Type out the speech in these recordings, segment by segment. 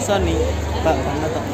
Sony, Pak, mana tak?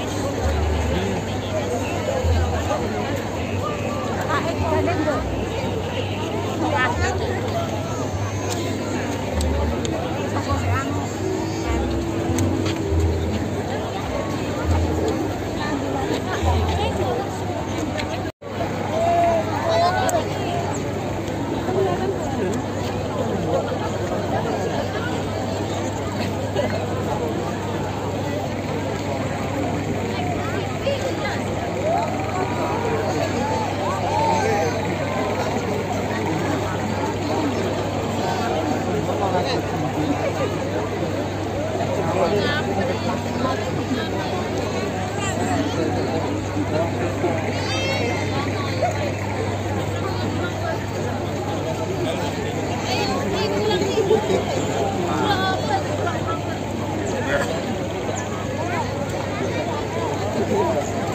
Thank you.